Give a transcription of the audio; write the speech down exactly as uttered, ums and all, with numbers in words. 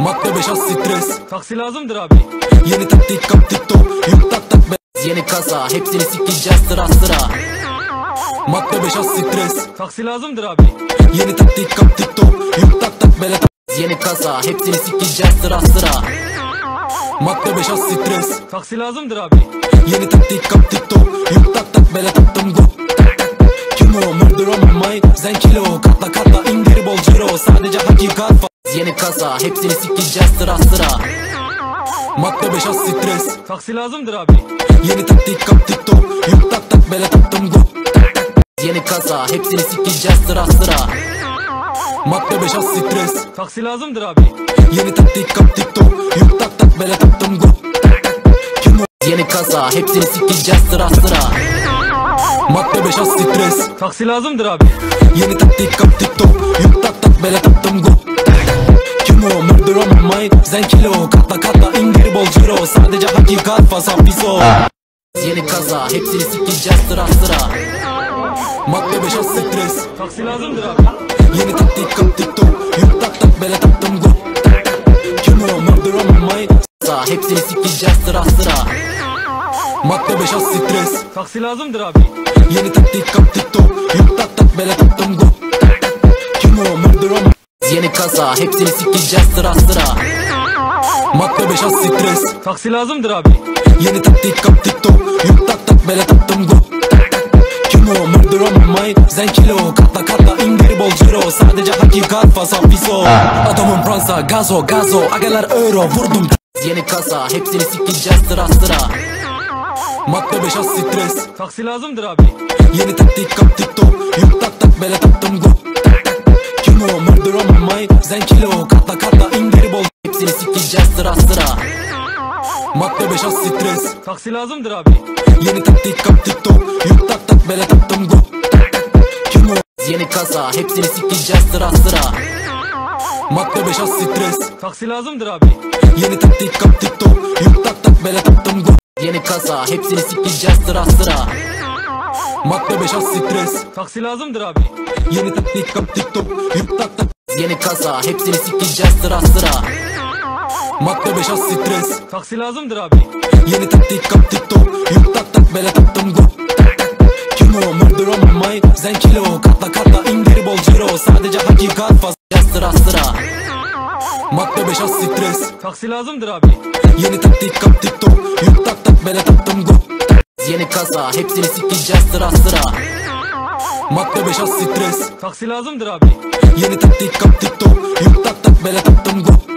Madde beş az stres. Taksi lazımdır abi. Yeni taktik kap TikTok. Yum tak tak bez. Yeni kasa hepsini sikeceğiz sıra sıra. Madde beş az stres. Taksi lazımdır abi. Yeni taktik kap TikTok. Yum tak tak bele tak. Yeni kasa hepsini sikeceğiz sıra sıra. Madde beş az stres. Taksi lazımdır abi. Yeni taktik kap TikTok. Yum tak tak bele taktım do. Kim o murder on my zenkilo. Katla katla indir bol ciro. Sadece hakikat var. Yeni kasa hepsini sikeceğiz sıra sıra. Madde beş az stres. Taksi lazımdır abi. Yeni taktik kap TikTok. Yum tak tak bele taktım do. Yeni kasa hepsini sikeceğiz sıra sıra. Madde beş az stres. Taksi lazımdır abi. Yeni taktik kap TikTok. Yum tak tak bele taktım do. Yeni kasa hepsini sikeceğiz sıra sıra. Madde beş az stres. Taksi lazımdır abi. Yeni taktik kap TikTok. Yum tak tak bele taktım do. Murder on my mind, zenkilo. Katla katla indir bol ciro. Sadece hakikat fasa piso. Yeni kaza hepsini sikeceğiz sıra sıra. Madde beş az stres. Taksi lazımdır abi. Yeni taktik kap TikTok. Yum tak tak bele taktım do. Kim o murder on my mind. Hepsini sikeceğiz sıra sıra. Madde beş az stres. Taksi lazımdır abi. Yeni taktik kap TikTok. Yum tak tak bele taktım do. Kim o murder on my. Yeni kasa hepsini sikeceğiz sıra sıra. Madde beş az stres. Taksi lazımdır abi. Yeni taktik kap TikTok. Yum tak tak bele taktım do. Kim o murder on my mind. Zenkilo. Katla katla indir bol ciro. Sadece hakikat fasa piso. Adamım Fransa gazo gazo. Agalar euro vurdum. Yeni kasa hepsini sikeceğiz sıra sıra. Madde beş az stres. Taksi lazımdır abi. Yeni taktik kap TikTok. Yum tak tak bele taktım do. Murder on my mind, zenkilo. Katla katla indir bol. Hepsini sikeceğiz sıra sıra. Madde beş az stres. Taksi lazımdır abi. Yeni taktik kap TikTok. Yum tak tak bele taktım do. Kim o? Yeni kasa hepsini sikeceğiz sıra sıra. Madde beş az stres. Taksi lazımdır abi. Yeni taktik kap TikTok. Yum tak tak bele taktım do. Yeni kasa hepsini sikeceğiz sıra sıra. Madde beş az stres. Taksi lazımdır abi. Yeni taktik kap TikTok. Yum tak tak. Yeni kasa hepsini sikeceğiz sıra sıra. Madde beş az stres. Taksi lazımdır abi. Yeni taktik kap TikTok. Yum tak tak bele taktım do. Kim o murder on my mind. Zenkilo. Katla katla indir bol ciro. Sadece hakikat fazla sıra sıra. Madde beş az stres. Taksi lazımdır abi. Yeni taktik kap TikTok. Yum tak tak bele taktım do. Yeni kasa hepsini sikeceğiz sıra sıra. Madde beş az stres. Taksi lazımdır abi. Yeni taktik kap TikTok. Yum tak tak bele taktım do.